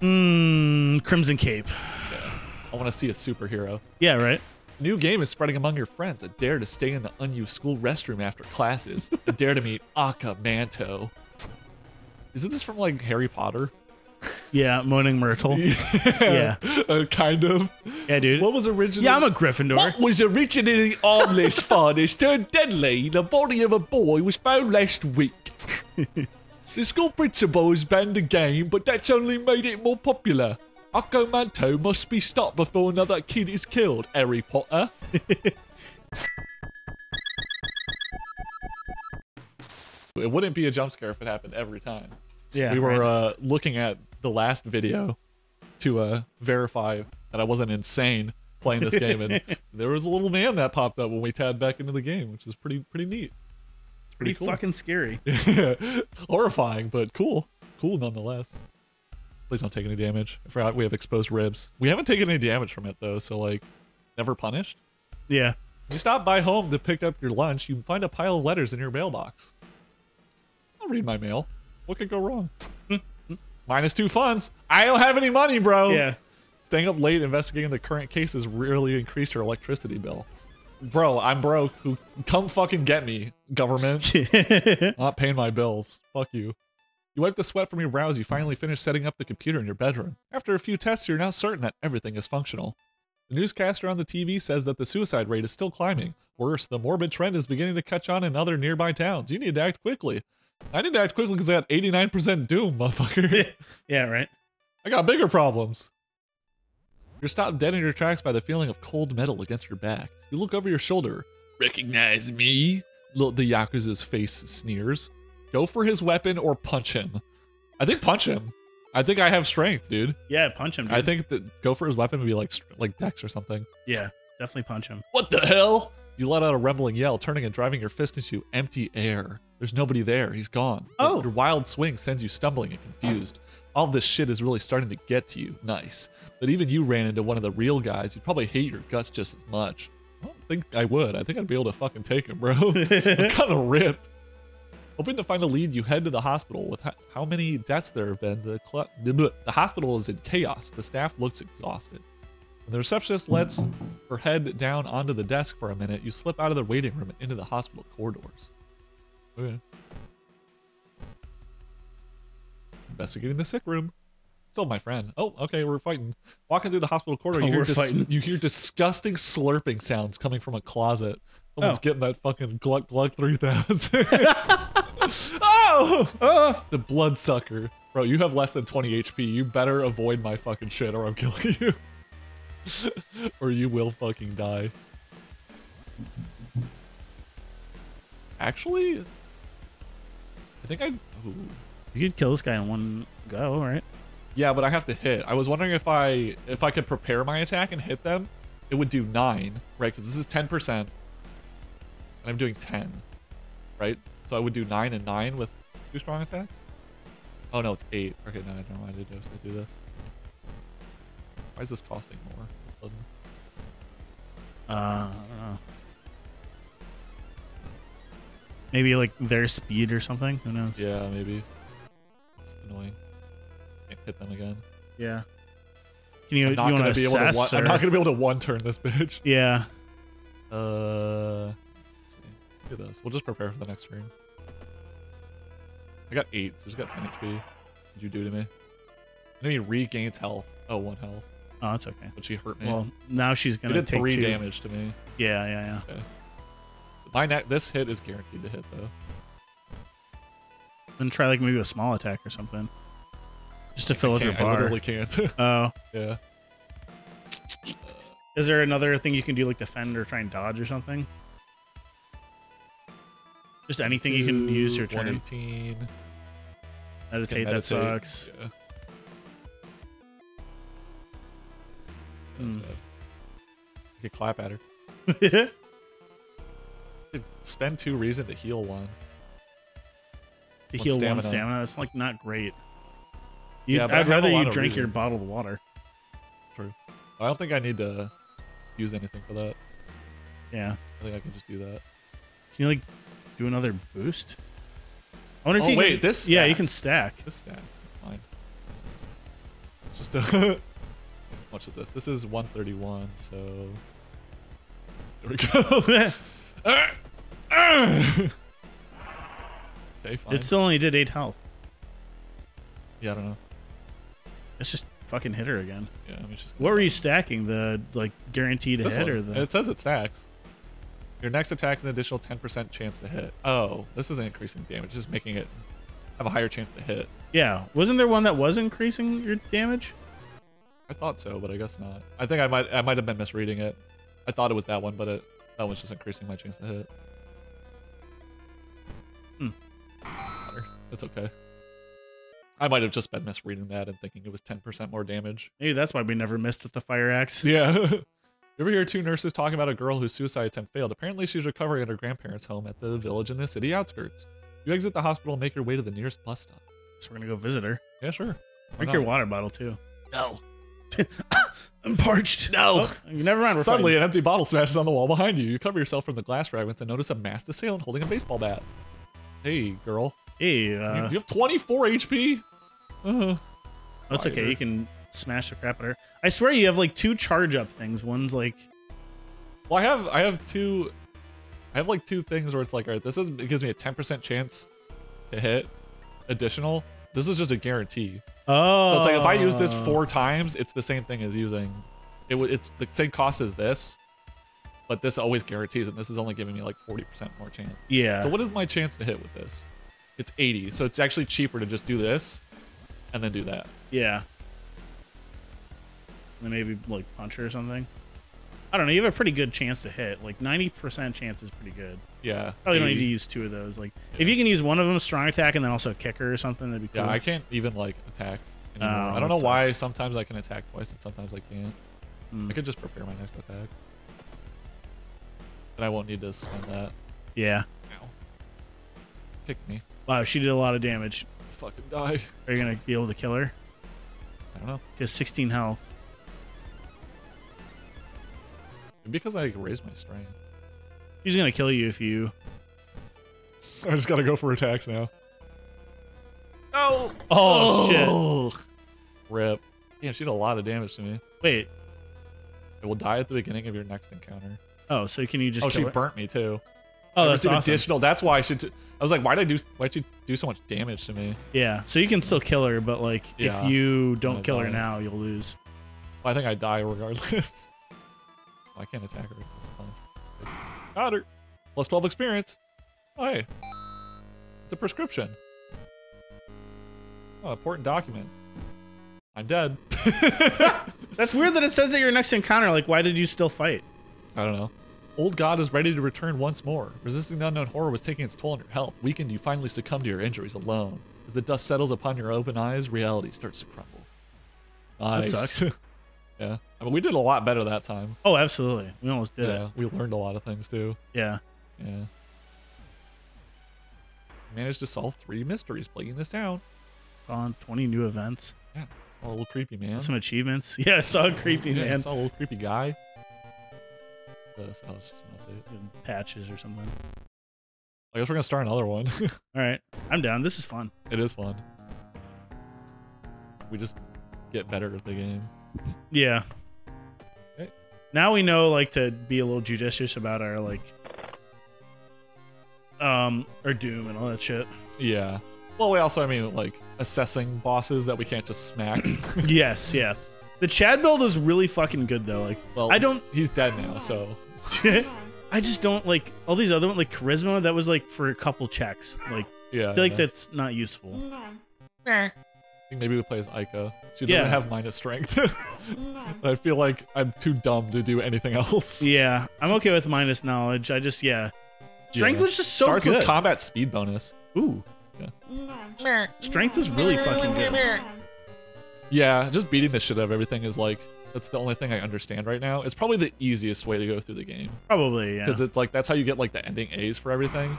Crimson Cape. Yeah. I want to see a superhero. Yeah, right? New game is spreading among your friends. A dare to stay in the unused school restroom after classes. A dare to meet Aka Manto. Isn't this from, like, Harry Potter? Yeah, Moaning Myrtle. Yeah. Kind of. Yeah, dude. What was originally... Yeah, I'm a Gryffindor. What was originally harmless fun is turned deadly. The body of a boy was found last week. The school principal has banned the game, but that's only made it more popular. Aka Manto must be stopped before another kid is killed, Harry Potter. It wouldn't be a jump scare if it happened every time. Yeah, we were looking at the last video to verify that I wasn't insane playing this game, and there was a little man that popped up when we tabbed back into the game, which is pretty neat. It's pretty cool. Fucking scary. Horrifying, but cool. Cool nonetheless. Please don't take any damage. I forgot we have exposed ribs. We haven't taken any damage from it though, so like, never punished. Yeah. If you stop by home to pick up your lunch, you find a pile of letters in your mailbox. I'll read my mail. What could go wrong? Minus 2 funds. I don't have any money, bro. Yeah. Staying up late investigating the current case has really increased her electricity bill. Bro, I'm broke. Come fucking get me, government. I'm not paying my bills. Fuck you. You wipe the sweat from your brows. You finally finish setting up the computer in your bedroom. After a few tests, you're now certain that everything is functional. The newscaster on the TV says that the suicide rate is still climbing. Worse, the morbid trend is beginning to catch on in other nearby towns. You need to act quickly. I need to act quickly because I got 89% doom, motherfucker. Yeah, right. I got bigger problems. You're stopped dead in your tracks by the feeling of cold metal against your back. You look over your shoulder. Recognize me? The Yakuza's face sneers. Go for his weapon or punch him. I think punch him. I think I have strength, dude. Yeah, punch him, dude. I think that go for his weapon would be like Dex or something. Yeah, definitely punch him. What the hell? You let out a rumbling yell, turning and driving your fist into empty air. There's nobody there. He's gone. Oh. Your wild swing sends you stumbling and confused. All this shit is really starting to get to you. Nice. But even you ran into one of the real guys. You'd probably hate your guts just as much. I don't think I would. I think I'd be able to fucking take him, bro. I'm kind of ripped. Hoping to find a lead, you head to the hospital. With how many deaths there have been, the hospital is in chaos. The staff looks exhausted. When the receptionist lets her head down onto the desk for a minute, you slip out of the waiting room and into the hospital corridors. Okay. Investigating the sick room. Still my friend. Oh, okay, we're fighting. Walking through the hospital corridor, you hear disgusting slurping sounds coming from a closet. Someone's getting that fucking Gluck Gluck 3000. Oh! The bloodsucker. Bro, you have less than 20 HP. You better avoid my fucking shit or I'm killing you. Or you will fucking die. Actually, I think I'd... Ooh. You could kill this guy in one go, right? Yeah, but I have to hit. I was wondering if I could prepare my attack and hit them, it would do 9, right? Because this is 10%, and I'm doing 10, right? So I would do 9 and 9 with 2 strong attacks. Oh no, it's 8. Okay, no, I don't mind. I just do this. Why is this costing more? Suddenly? I don't know. Maybe like their speed or something. Who knows? Yeah, maybe. It's annoying. Can't hit them again. Yeah. Can you? I'm not gonna be able to one turn this bitch. Yeah. Let's see. Look at this. We'll just prepare for the next screen. I got 8, so I just got 10 HP. What'd you do to me? Enemy regains health. Oh, 1 health. Oh, that's okay. But she hurt me. Well, now she's gonna take 3 damage to me. Yeah, yeah, yeah. Okay. This hit is guaranteed to hit though. Then try like maybe a small attack or something, just to fill up your bar. I literally can't. Oh. Yeah. Is there another thing you can do, like defend or try and dodge or something? Just anything you can use your turn. 118. Meditate. That sucks. Yeah. That's bad. You could clap at her. Spend 2 reason to heal 1. To heal 1 stamina, that's like not great. Yeah, I'd rather you drink your bottled water. True. I don't think I need to use anything for that. Yeah. I think I can just do that. Can you like do another boost? I wonder if you can... Yeah, you can stack. This stacks. Fine. Just a How much is this? This is 131, so there we go. Okay, fine. It still only did 8 health. Yeah, I don't know. Let's just fucking hit her again. Yeah, I mean, just what were you stacking? The like guaranteed this hit one. Or the? It says it stacks. Your next attack has an additional 10% chance to hit. Oh, this isn't increasing damage, just making it have a higher chance to hit. Yeah, wasn't there one that was increasing your damage? I thought so, but I guess not. I think I might have been misreading it. I thought it was that one, but that one's just increasing my chance to hit. That's okay. I might have just been misreading that and thinking it was 10% more damage. Maybe that's why we never missed with the fire axe. Yeah. You ever hear two nurses talking about a girl whose suicide attempt failed? Apparently she's recovering at her grandparents' home at the village in the city outskirts. You exit the hospital and make your way to the nearest bus stop. So we're going to go visit her. Yeah, sure. Drink your water bottle, too. No. I'm parched. No. Oh, never mind. Suddenly an empty bottle smashes on the wall behind you. You cover yourself from the glass fragments and notice a masked assailant holding a baseball bat. Hey, girl. Hey, you have 24 HP? That's okay, you can smash the crap out of her. I swear you have like 2 charge up things. One's like... Well, I have like 2 things where it's like, alright, this is, it gives me a 10% chance to hit additional. This is just a guarantee. Oh. So it's like, if I use this 4 times, it's the same thing as using... It's the same cost as this, but this always guarantees, and this is only giving me like 40% more chance. Yeah. So what is my chance to hit with this? It's 80, so it's actually cheaper to just do this and then do that. Yeah. And then maybe like punch her or something. I don't know, you have a pretty good chance to hit. Like 90% chance is pretty good. Yeah. Probably don't need to use 2 of those. Like if you can use one of them, strong attack, and then also kick her or something, that'd be cool. Yeah, I can't even like attack anymore. I don't know why sometimes I can attack twice and sometimes I can't. I could just prepare my next attack. And I won't need to spend that. Yeah. Ow. Kicked me. Wow, she did a lot of damage. Fucking die. Are you gonna be able to kill her? I don't know. She has 16 health. Because I raised my strength. She's gonna kill you if you... I just gotta go for attacks now. No! Oh, shit. Rip. Damn, she did a lot of damage to me. Wait. It will die at the beginning of your next encounter. Oh, so can you just kill her? Burnt me too. Oh, that's awesome. Additional. That's why I was like, why'd she do so much damage to me? Yeah, so you can still kill her, but like, if you don't kill her now, you'll lose. Well, I think I die regardless. I can't attack her. Got her. Plus 12 experience. Oh, hey. It's a prescription. Oh, important document. I'm dead. That's weird that it says at your next encounter, like, why did you still fight? I don't know. Old God is ready to return once more. Resisting the unknown horror was taking its toll on your health. Weakened, you finally succumb to your injuries alone. As the dust settles upon your open eyes, reality starts to crumble. Nice. That sucks. Yeah. I mean, we did a lot better that time. Oh, absolutely. We almost did it. We learned a lot of things, too. Yeah. Yeah. Managed to solve 3 mysteries plaguing this town. On 20 new events. Yeah. Saw a little creepy man. Some achievements. Yeah, I saw a creepy man. I saw a little creepy guy. That was just an update. In patches or something. I guess we're gonna start another one. All right, I'm down. This is fun. It is fun. We just get better at the game. Yeah. Okay. Now we know, like, to be a little judicious about our like, our doom and all that shit. Yeah. Well, we also, I mean, like, assessing bosses that we can't just smack. Yes. Yeah. The Chad build is really fucking good though. Like, well, I don't. He's dead now, so. I just don't like all these other ones, like charisma. That was like for a couple checks. Like, yeah, I feel like that's not useful. I think maybe we play as Ika. She doesn't have minus strength. I feel like I'm too dumb to do anything else. Yeah, I'm okay with minus knowledge. I just strength was just so good. Starts with combat speed bonus. Ooh. Yeah. Strength was really fucking good. Yeah, just beating the shit out of everything is like, that's the only thing I understand right now. It's probably the easiest way to go through the game. Probably, yeah. Because it's like, that's how you get like the ending A's for everything.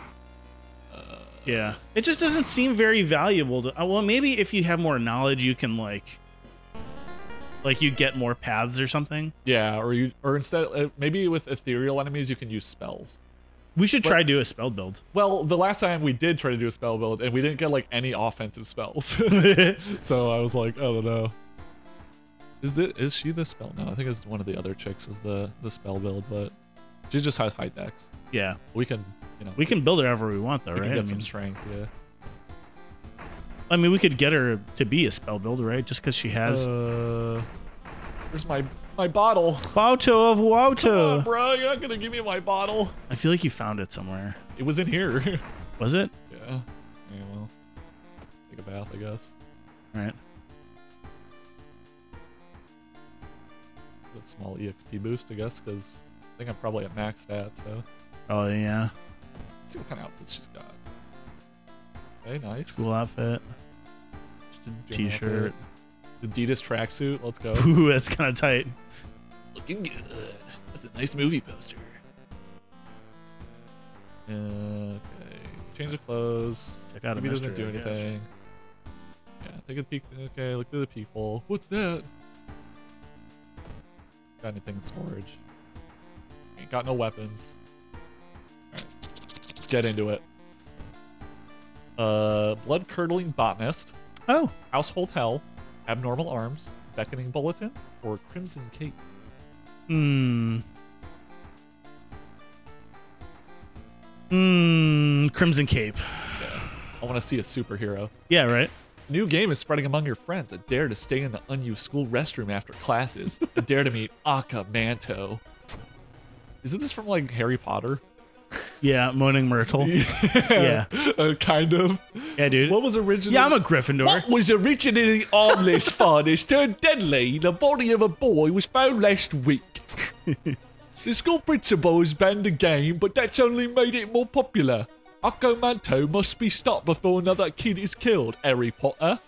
Yeah. It just doesn't seem very valuable to, well, maybe if you have more knowledge, you can like you get more paths or something. Yeah, or instead, maybe with ethereal enemies, you can use spells. We should try to do a spell build. Well, the last time we did try to do a spell build, and we didn't get, like, any offensive spells. So I was like, I don't know. Is she the spell? No, I think it's one of the other chicks is the spell build, but she just has high dex. Yeah, we can, you know, we can build her however we want though, right? We can get some strength. Yeah. I mean, we could get her to be a spell builder, right? Just because she has. Where's my bottle? Bottle of water. Come on, bro, you're not gonna give me my bottle. I feel like you found it somewhere. It was in here. Was it? Yeah. Yeah, well, take a bath, I guess. All right. A small EXP boost, I guess, because I think I'm probably at max stat. So. Oh yeah. Let's see what kind of outfits she's got. Okay, nice. School outfit. T-shirt. Adidas tracksuit. Let's go. Ooh, that's kind of tight. Looking good. That's a nice movie poster. Okay. Change of clothes. Check out. Maybe a mystery, doesn't do anything. Yeah. Take a peek. Okay. Look through the peephole. What's that? Got anything in storage? Ain't got no weapons. All right. Let's get into it. Blood-curdling botanist. Oh. Household hell. Abnormal arms. Beckoning bulletin. Or crimson cape. Hmm. Hmm. Crimson cape. Yeah. I want to see a superhero. Yeah, right? New game is spreading among your friends. A dare to stay in the unused school restroom after classes. A dare to meet Aka Manto. Isn't this from like Harry Potter? Yeah, Moaning Myrtle. Yeah. Kind of. Yeah, dude. What was originally... Yeah, I'm a Gryffindor. What was originally on this farm is turned deadly. The body of a boy was found last week. The school principal has banned the game, but that's only made it more popular. Aka Manto must be stopped before another kid is killed, Harry Potter.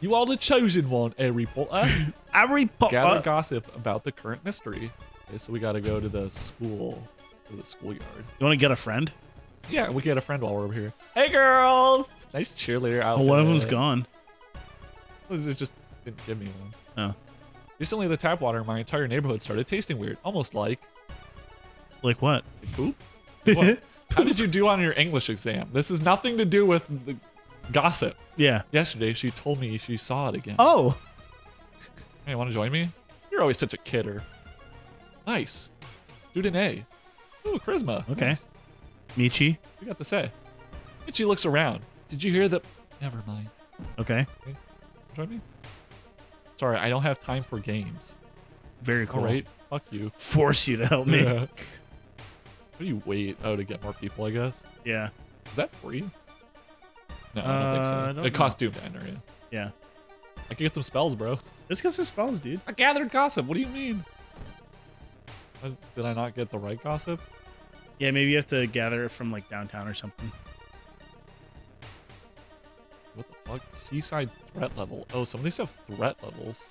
You are the chosen one, Harry Potter. Harry Potter. Gather gossip about the current mystery. Okay, so we got to go to the school, or the schoolyard. You want to get a friend? Yeah, we get a friend while we're over here. Hey, girl. Nice cheerleader outfit. Well, one of them's gone. It just didn't give me one. Oh. Recently, the tap water in my entire neighborhood started tasting weird. Almost like... Like what? Like poop? Like what? How did you do on your English exam? This is nothing to do with the gossip. Yeah. Yesterday, she told me she saw it again. Oh. Hey, want to join me? You're always such a kidder. Nice. Student A. Ooh, charisma. Okay. Nice. Michi. You got to say. Michi looks around. Did you hear the... Never mind. Okay. Okay. Join me? Sorry, I don't have time for games. Very cool. All right. Fuck you. Force you to help me. Yeah. What do you wait? Oh, to get more people, I guess. Yeah. Is that free? No, I don't think so. It costs Doom to enter in. Yeah. I can get some spells, bro. Let's get some spells, dude. I gathered gossip. What do you mean? Did I not get the right gossip? Yeah, maybe you have to gather it from like downtown or something. What the fuck? Seaside threat level. Oh, some of these have threat levels.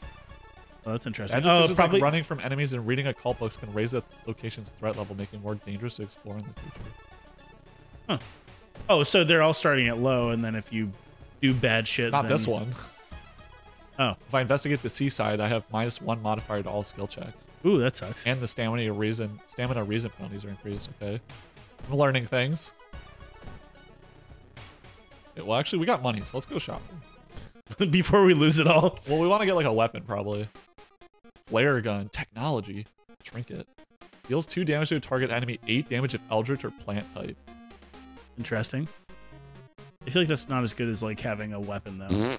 Oh, that's interesting. Oh, probably like running from enemies and reading occult books can raise that location's threat level, making it more dangerous to explore in the future. Huh. Oh, so they're all starting at low, and then if you do bad shit, not then... this one. Oh. If I investigate the seaside, I have -1 modifier to all skill checks. Ooh, that sucks. And the stamina reason penalties are increased. Okay. I'm learning things. Okay, well, actually, we got money, so let's go shopping. Before we lose it all. Well, we want to get like a weapon, probably. Flare gun, technology, trinket. Deals 2 damage to a target enemy, 8 damage if eldritch or plant type. Interesting. I feel like that's not as good as like having a weapon though.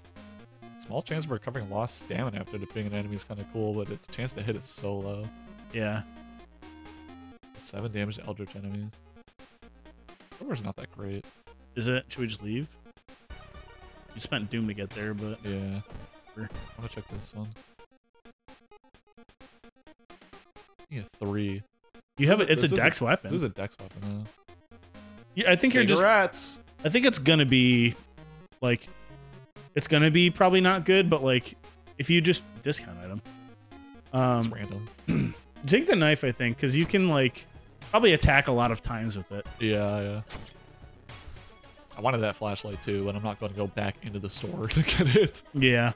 Small chance of recovering lost stamina after defeating an enemy is kind of cool, but its chance to hit is so low. Yeah. 7 damage to eldritch enemies. Silver's not that great. Is it? Should we just leave? You spent Doom to get there, but yeah. Sure. I want to check this one. Yeah, 3. You have it. It's a dex weapon. This is a dex weapon. Yeah, I think Cigarettes. You're just. I think it's gonna be, like, it's gonna be probably not good, but like, if you just discount item, it's random. Take the knife, I think, because you can like probably attack a lot of times with it. Yeah, yeah. I wanted that flashlight too, but I'm not going to go back into the store to get it. Yeah.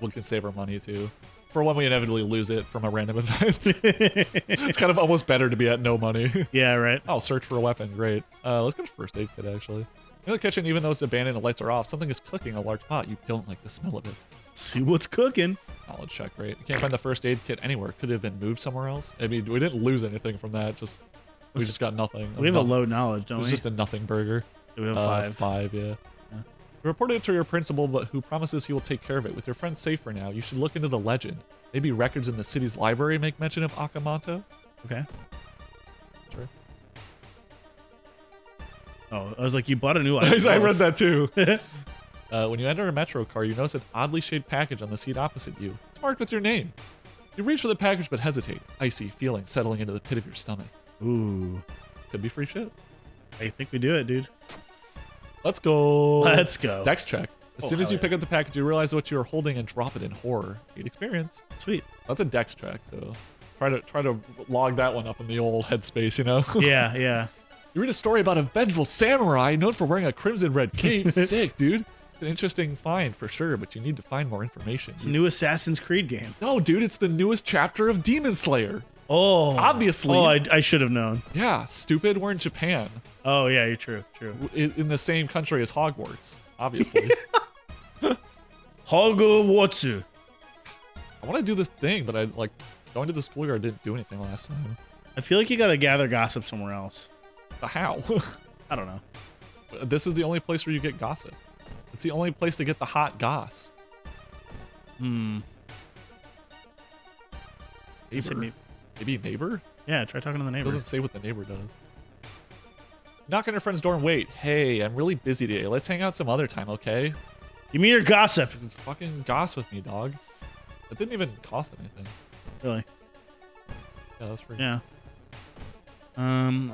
We can save our money too. For when we inevitably lose it from a random event. It's kind of almost better to be at no money. Yeah, right. Oh, search for a weapon. Great. Let's get a first aid kit, actually. In the kitchen, even though it's abandoned and the lights are off, something is cooking in a large pot. You don't like the smell of it. see what's cooking. Knowledge check, right? You can't find the first aid kit anywhere. Could it have been moved somewhere else? I mean, we didn't lose anything from that. Just we just got nothing. We have a low knowledge, don't we? It's just a nothing burger. We have five. Five, yeah. Report it to your principal, but who promises he will take care of it. With your friends safe for now, you should look into the legend. Maybe records in the city's library make mention of Aka Manto. Okay. Sure. Oh, I was like, you bought a new item. I read that too. When you enter a metro car, you notice an oddly shaped package on the seat opposite you. It's marked with your name. You reach for the package but hesitate. Icy feeling settling into the pit of your stomach. Ooh. Could be free shit. I think we do it, dude. Let's go. Let's go. Dex check. As soon as you pick up the package, you realize what you're holding and drop it in horror. Need experience. Sweet. That's a dex check, so try to log that one up in the old headspace, you know? Yeah, yeah. You read a story about a vengeful samurai known for wearing a crimson red cape. Sick, dude. An interesting find for sure, but you need to find more information. It's a new Assassin's Creed game. No, dude, it's the newest chapter of Demon Slayer. Oh. Obviously. Oh, I should have known. Yeah, stupid. We're in Japan. Oh, yeah, you're true. True. In the same country as Hogwarts, obviously. Hogwarts. I want to do this thing, but I like going to the school year. I didn't do anything last time. I feel like you got to gather gossip somewhere else. But how? I don't know. This is the only place where you get gossip. It's the only place to get the hot goss. Hmm. Neighbor. Maybe neighbor? Yeah, try talking to the neighbor. It doesn't say what the neighbor does. Knock on your friend's door and wait. Hey, I'm really busy today. Let's hang out some other time, okay? Give me your gossip. You fucking goss with me, dog. That didn't even cost anything. Really? Yeah, that's pretty. Yeah. I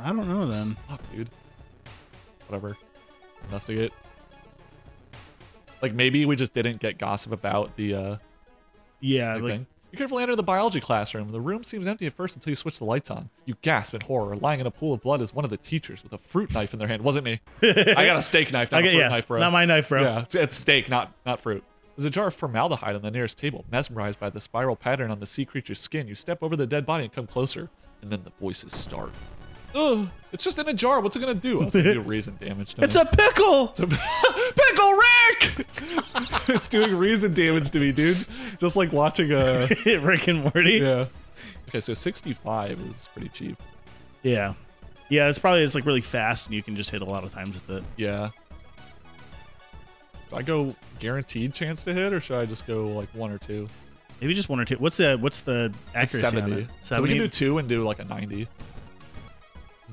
don't know then. Fuck, dude. Whatever. Investigate. Like, maybe we just didn't get gossip about the, yeah, like... Thing. You carefully enter the biology classroom. The room seems empty at first until you switch the lights on. You gasp in horror. Lying in a pool of blood is one of the teachers with a fruit knife in their hand. Wasn't me. I got a steak knife, not a fruit knife, bro. Not my knife, bro. Yeah, it's steak, not fruit. There's a jar of formaldehyde on the nearest table. Mesmerized by the spiral pattern on the sea creature's skin, you step over the dead body and come closer. And then the voices start. Ugh, it's just in a jar. What's it gonna do? I was gonna do reason damage. It's a pickle. It's a pickle, Rick. It's doing reason damage to me, dude. Just like watching a Rick and Morty. Yeah. Okay, so 65 is pretty cheap. Yeah. Yeah, it's like really fast, and you can just hit a lot of times with it. Yeah. Do I go guaranteed chance to hit, or should I just go like one or two? Maybe just one or two. What's the accuracy? 70. On it? 70. So we can do two and do like a 90.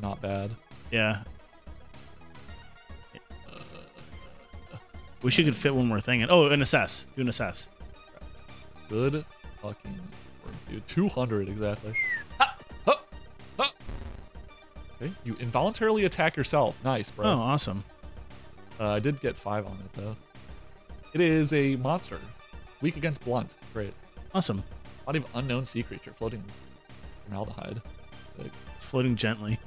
Not bad. Yeah. Wish you could fit one more thing in. Oh, an assess. Do an assess. Good fucking work, dude. 200 exactly. Ha! Ha! Ha! Okay. You involuntarily attack yourself. Nice, bro. Oh, awesome. I did get 5 on it though. It is a monster. Weak against blunt. Great. Awesome. Body of unknown sea creature floating formaldehyde. Sick. Floating gently.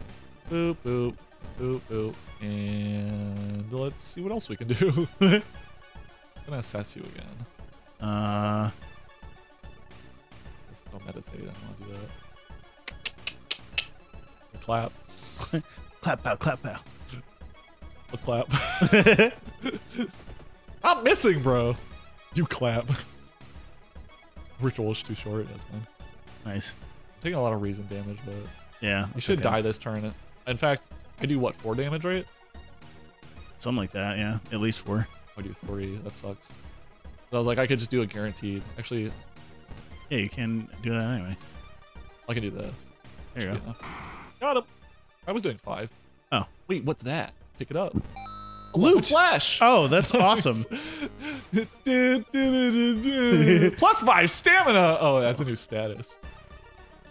Boop, boop, boop, boop. And let's see what else we can do. I'm going to assess you again. Just don't meditate. I don't want to do that. Or clap. Clap, pow, clap, pow. A clap. I'm missing, bro. You clap. Ritual is too short. That's fine. Nice. I'm taking a lot of reason damage, but... Yeah. You should die this turn. In fact, I do what, 4 damage, right? Something like that, yeah. At least 4. I do 3. That sucks. So I was like, I could just do a guaranteed. Actually. Yeah, you can do that anyway. I can do this. There you go. Got him. I was doing 5. Oh. Wait, what's that? Pick it up. Loot! Flash! Oh, that's awesome. Plus 5 stamina! Oh, that's a new status.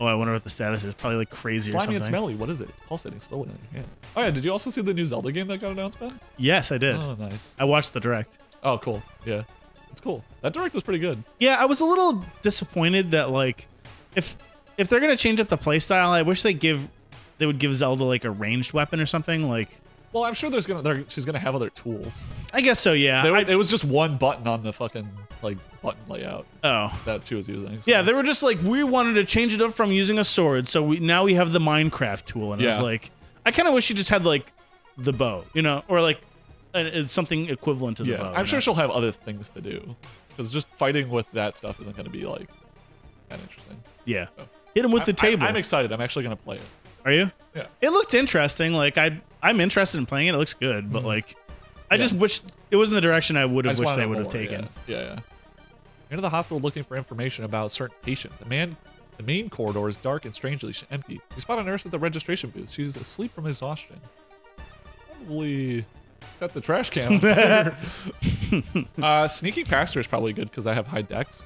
Oh, I wonder what the status is. Probably like crazy or something. Slimy and smelly. What is it? It's pulsating slowly in your hand. Oh yeah, did you also see the new Zelda game that got announced, Ben? Yes, I did. Oh, nice. I watched the direct. Oh, cool. Yeah. It's cool. That direct was pretty good. Yeah, I was a little disappointed that like if they're going to change up the playstyle, I wish they would give Zelda like a ranged weapon or something like. Well, I'm sure she's going to have other tools. I guess so, yeah. It was just one button on the fucking like button layout. Oh. That she was using. So. Yeah, they were just like, we wanted to change it up from using a sword, so now we have the Minecraft tool. And I was like, I kind of wish you just had like the bow, you know, or like It's something equivalent to the bow. I'm sure she'll have other things to do, because just fighting with that stuff isn't going to be like that interesting. Yeah. So. Hit him with the table. I'm excited. I'm actually going to play it. Are you? Yeah. It looked interesting. Like I'm interested in playing it. It looks good, but like, I just wish it wasn't the direction I would have wished they would have taken. Yeah. Into the hospital looking for information about a certain patient. The main corridor is dark and strangely empty. You spot a nurse at the registration booth. She's asleep from exhaustion. Probably set the trash can. Sneaking past her is probably good because I have high dex.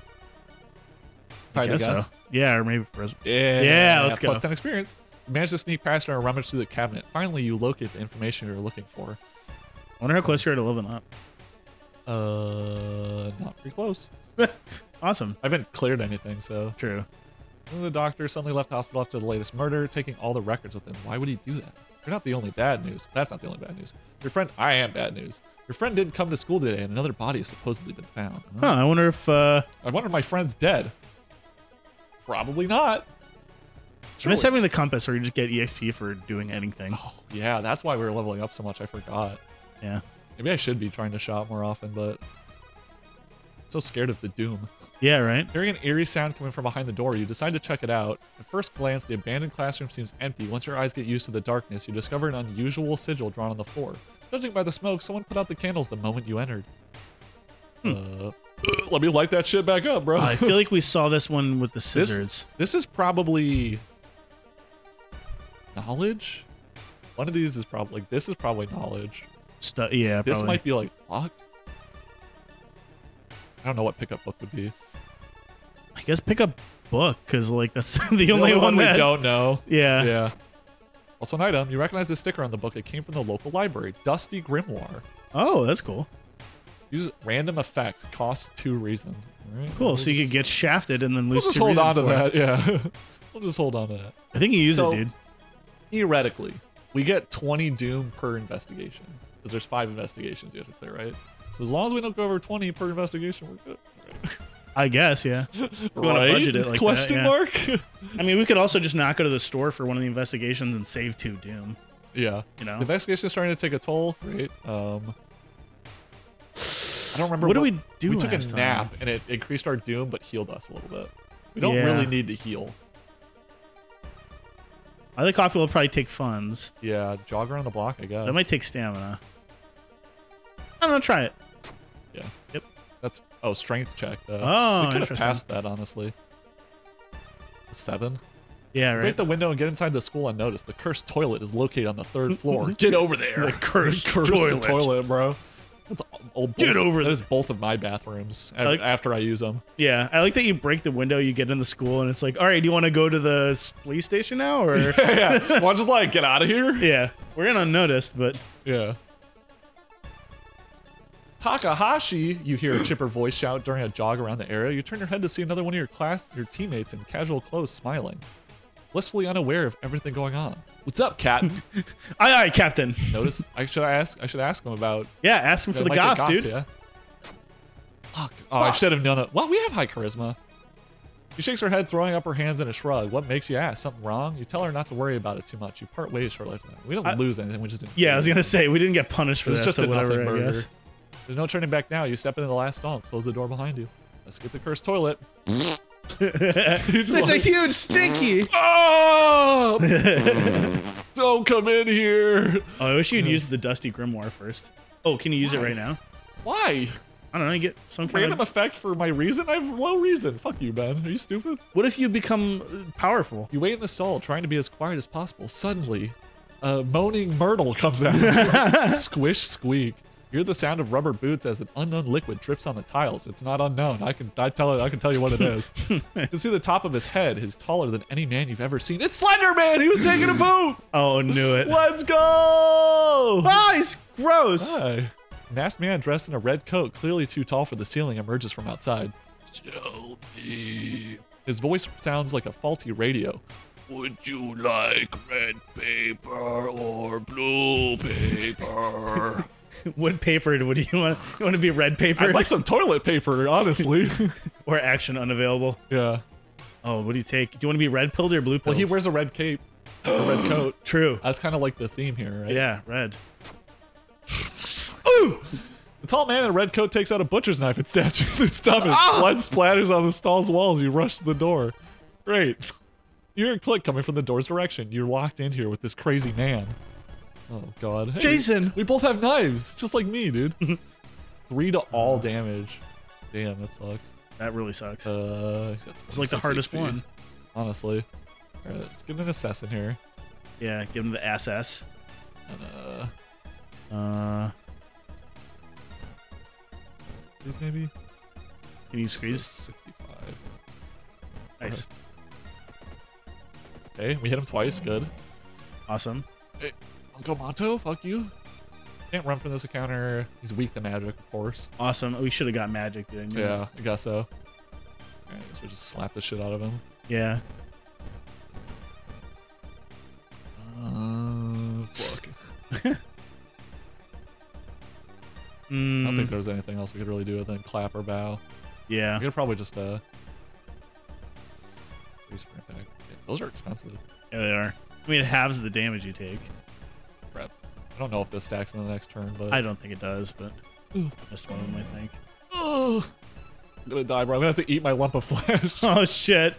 I guess so. Yeah, or maybe. Yeah, let's go. Plus 10 experience. You manage to sneak past her and rummage through the cabinet. Finally, you locate the information you're looking for. I wonder how close you are to leveling up. Not pretty close. Awesome. I haven't cleared anything, so. True. And the doctor suddenly left hospital after the latest murder, taking all the records with him. Why would he do that? You're not the only bad news. That's not the only bad news. Your friend, I am bad news. Your friend didn't come to school today, and another body has supposedly been found. Huh? I wonder if my friend's dead. Probably not. Surely. I miss having the compass, where you just get EXP for doing anything. Oh, yeah, that's why we were leveling up so much. I forgot. Yeah. Maybe I should be trying to shop more often, but I'm so scared of the doom. Yeah, right. Hearing an eerie sound coming from behind the door, you decide to check it out. At first glance, the abandoned classroom seems empty. Once your eyes get used to the darkness, you discover an unusual sigil drawn on the floor. Judging by the smoke, someone put out the candles the moment you entered. Let me light that shit back up, bro. I feel like we saw this one with the scissors. This is probably knowledge. One of these is probably like, this is probably knowledge. Yeah, this probably. Might be like lock. I don't know what pickup book would be. I guess pick up book, because like that's the only one we don't know. Yeah. Also an item. You recognize the sticker on the book. It came from the local library. Dusty Grimoire. Oh, that's cool. Use random effect. Cost 2 reason. Right, cool. So you could get shafted and then lose 2 reason. We'll just hold on to that. Yeah. We'll just hold on to that. I think you use it, dude. Theoretically, we get 20 doom per investigation, because there's 5 investigations you have to clear, right? So as long as we don't go over 20 per investigation, we're good. Right. I guess, yeah. We want to budget it like that. I mean, we could also just not go to the store for one of the investigations and save 2 doom. Yeah. You know, the investigation is starting to take a toll. Right. I don't remember. What did we do? We took a nap and it increased our doom, but healed us a little bit. We don't really need to heal. I think coffee will probably take funds. Yeah, jog around the block, I guess. That might take stamina. I'm gonna try it. Yeah. Yep. That's strength check though. Oh, we could have passed that, honestly. 7. Yeah, right. Break the window and get inside the school unnoticed. The cursed toilet is located on the 3rd floor. Get over there. The cursed toilet. The toilet, bro. That's that is both of my bathrooms after I use them. Yeah, I like that you break the window, you get in the school, and it's like, all right, do you want to go to the police station now? Or yeah. Well, just like get out of here. Yeah, we're in unnoticed, but yeah. Takahashi, you hear a chipper voice shout during a jog around the area. You turn your head to see another one of your teammates in casual clothes smiling, blissfully unaware of everything going on. What's up, Captain? Aye, Captain. Notice I should ask him about. Yeah, ask him for the goss, dude. Yeah. Fuck. Oh, I should have known that. Well, we have high charisma. She shakes her head, throwing up her hands in a shrug. What makes you ask? Something wrong? You tell her not to worry about it too much. You part ways shortly after that. We don't lose anything. We just didn't. Yeah, I was gonna say we didn't get punished for that. It's just a nothing burger. There's no turning back now. You step into the last stall and close the door behind you. Let's get the cursed toilet. It's like, a huge stinky. Oh! Don't come in here. Oh, I wish you'd use the Dusty Grimoire first. Oh, can you use it right now? Why? I don't know. You get some kind of effect for my reason. I have low reason. Fuck you, Ben. Are you stupid? What if you become powerful? You wait in the stall, trying to be as quiet as possible. Suddenly, Moaning Myrtle comes out. Squish, squeak. Hear the sound of rubber boots as an unknown liquid drips on the tiles. It's not unknown. I can tell you what it is. You can see the top of his head. He's taller than any man you've ever seen. It's Slenderman! He was taking a boot! Oh, knew it. Let's go! Oh, he's gross! Hi. A masked man dressed in a red coat, clearly too tall for the ceiling, emerges from outside. Tell me. His voice sounds like a faulty radio. Would you like red paper or blue paper? What paper would you want? You want to be red paper? I'd like some toilet paper, honestly. Or action unavailable. Yeah. Oh, what do you take? Do you want to be red pilled or blue pilled? Well, he wears a red cape, a red coat. True. That's kind of like the theme here, right? Yeah, red. Woo! The tall man in a red coat takes out a butcher's knife and stabs you in the stomach. Ah! Blood splatters on the stall's walls. You rush to the door. Great. You hear a click coming from the door's direction. You're locked in here with this crazy man. Oh, God. Hey, Jason! We both have knives, just like me, dude. 3 to all damage. Damn, that sucks. That really sucks. It's like the hardest HP. One. Honestly. All right, let's give him an assassin here. Yeah, give him the ass. And, maybe? Can you squeeze? 65. Nice. Right. Okay, we hit him twice. Good. Awesome. Hey, Uncle Manto, fuck you. Can't run from this encounter. He's weak to magic, of course. Awesome. We should have got magic, didn't we? Yeah, I guess so. Alright, so we just slap the shit out of him. Yeah. Fuck. I don't think there's anything else we could really do other than clap or bow. Yeah. We could probably just, those are expensive. Yeah, they are. I mean, it halves the damage you take. Crap. I don't know if this stacks in the next turn, but... I don't think it does, but... Ooh. Missed one of them, I think. Ooh. I'm gonna die, bro. I'm gonna have to eat my lump of flesh. Oh, shit.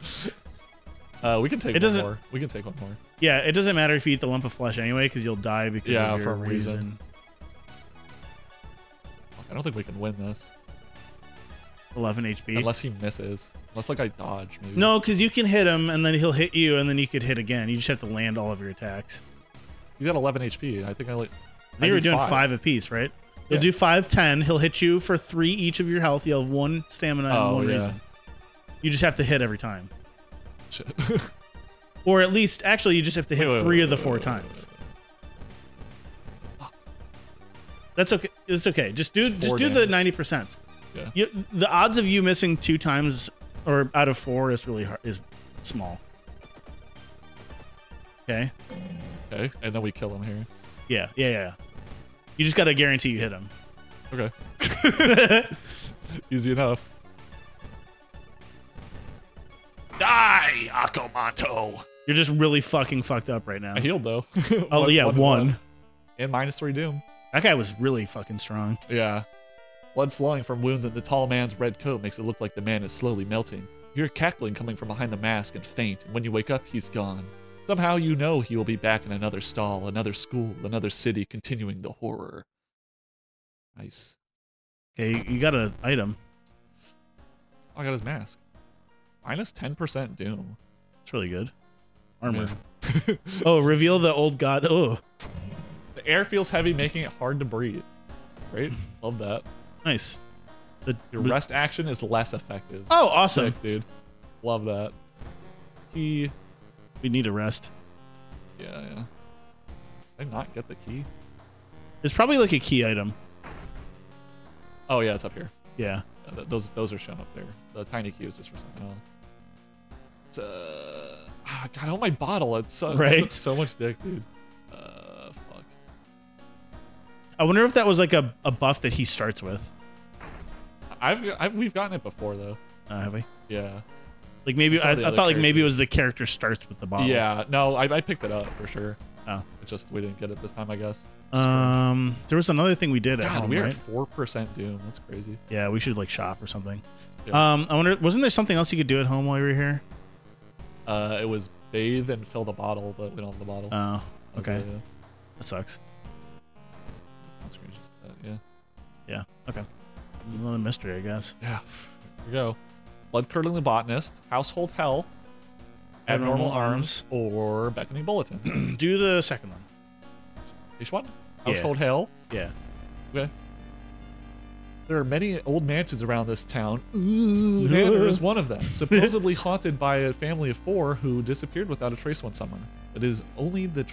We can take one more. We can take one more. Yeah, it doesn't matter if you eat the lump of flesh anyway, because you'll die because of your reason. I don't think we can win this. 11 HP. Unless he misses. Unless, like, I dodge, maybe. No, because you can hit him, and then he'll hit you, and then you could hit again. You just have to land all of your attacks. He's got 11 HP. I think I, like... They were doing 5 apiece, right? He'll do 5, 10. He'll hit you for 3 each of your health. You'll have 1 stamina and 1 reason. You just have to hit every time. Shit. Or at least... Actually, you just have to hit three of the four times. That's okay. It's okay. Just do the 90%. Yeah. The odds of you missing 2 times or out of 4 is really hard. Is small. Okay. Okay. And then we kill him here. Yeah. Yeah. Yeah. You just gotta guarantee you hit him. Okay. Easy enough. Die, Aka Manto. You're just really fucking fucked up right now. I healed though. Oh yeah, one. And -3 doom. That guy was really fucking strong. Yeah. Blood flowing from wounds in the tall man's red coat makes it look like the man is slowly melting. You hear cackling coming from behind the mask and faint, and when you wake up, he's gone. Somehow you know he will be back in another stall, another school, another city, continuing the horror. Nice. Okay, you got an item. Oh, I got his mask. -10% doom. That's really good. Armor. Yeah. Oh, reveal the old god. Oh. The air feels heavy, making it hard to breathe. Great. Love that. Nice. Your rest action is less effective. Oh, awesome. Sick, dude. Love that. Key. We need a rest. Yeah, yeah. Did I not get the key? It's probably like a key item. Oh, yeah, it's up here. Yeah. Yeah, those are shown up there. The tiny key is just for something else. It's, God, my bottle. It's so much dick, dude. I wonder if that was like a buff that he starts with. We've gotten it before though. Have we? Yeah. Like maybe I thought like maybe it was the character starts with the bottle. Yeah. No, I picked it up for sure. Oh. It's just we didn't get it this time, I guess. There was another thing we did at home, we are right? 4% doom. That's crazy. Yeah, we should like shop or something. Yeah. I wonder, wasn't there something else you could do at home while you were here? It was bathe and fill the bottle, but we don't have the bottle. Oh. Okay. Okay, yeah. That sucks. Yeah. Yeah. Okay. Another mystery, I guess. Yeah. Here we go. Blood curdling the botanist, household hell, abnormal arms, or beckoning bulletin. Do the second one. Each one? Household hell. Yeah. Okay. There are many old mansions around this town. Ooh, Manor is one of them, supposedly haunted by a family of 4 who disappeared without a trace one summer. It is only the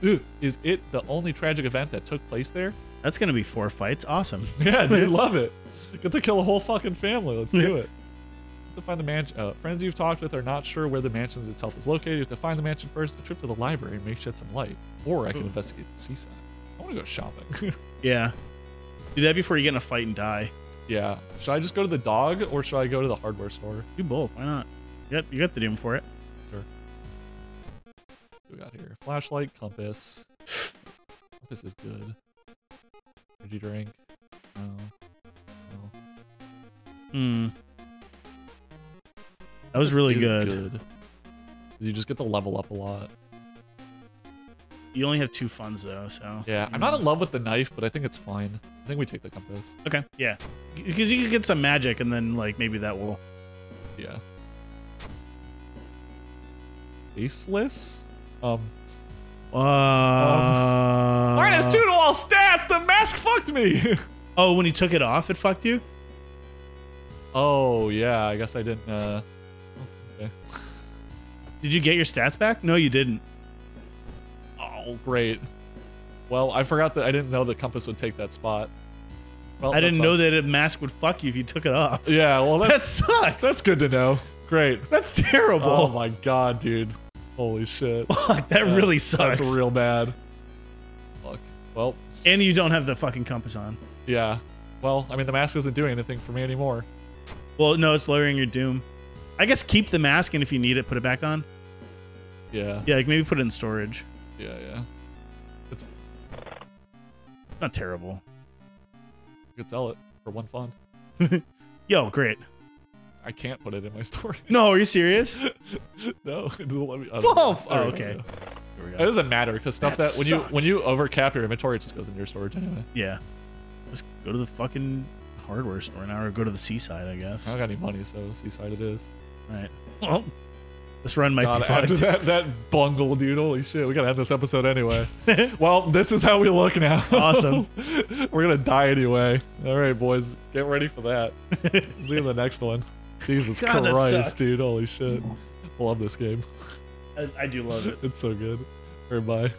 the only tragic event that took place there? That's gonna be 4 fights. Awesome. Yeah, dude, love it. Get to kill a whole fucking family. Let's do it. To find the mansion. Friends you've talked with are not sure where the mansion itself is located. You have to find the mansion first. A trip to the library may shed some light. Or I can investigate the seaside. I want to go shopping. Yeah. Do that before you get in a fight and die. Yeah. Should I just go to the dog or should I go to the hardware store? Do both. Why not? You got the doom for it. Sure. What do we got here? Flashlight, compass. Compass is good. energy drink. No. Hmm. That was really good. You just get to level up a lot. You only have two funds though, so. Yeah, I'm not in love with the knife, but I think it's fine. I think we take the compass. Okay, yeah. Because you can get some magic and then, like, maybe that will. Yeah. Faceless? Alright, it's 2 to all stats! The mask fucked me! Oh, when you took it off, it fucked you? Oh, yeah, I guess I didn't, okay. Did you get your stats back? No, you didn't. Oh, great. Well, I forgot that I didn't know the compass would take that spot. Well, I didn't know that a mask would fuck you if you took it off. Yeah, well, that sucks. That's good to know. Great. That's terrible. Oh my god, dude. Holy shit. Fuck, that really sucks. That's real bad. Fuck. Well. And you don't have the fucking compass on. Yeah. Well, I mean, the mask isn't doing anything for me anymore. Well, no, it's lowering your doom. I guess keep the mask, and if you need it, put it back on. Yeah. Yeah, like maybe put it in storage. Yeah, yeah. It's not terrible. You could sell it for one fund. Yo, great. I can't put it in my story. No, are you serious? No, it doesn't let me. Oh, okay. Here we go. It doesn't matter because stuff that when you overcap your inventory, it just goes in your storage anyway. Yeah. Let's go to the fucking hardware store now, or go to the seaside, I guess. I don't got any money, so seaside it is. All right. Well. This run might be fun. That bungle, dude. Holy shit. We gotta end this episode anyway. Well, this is how we look now. Awesome. We're gonna die anyway. All right, boys. Get ready for that. See you in the next one. Jesus Christ, dude. Holy shit. I love this game. I do love it. It's so good. All right, bye.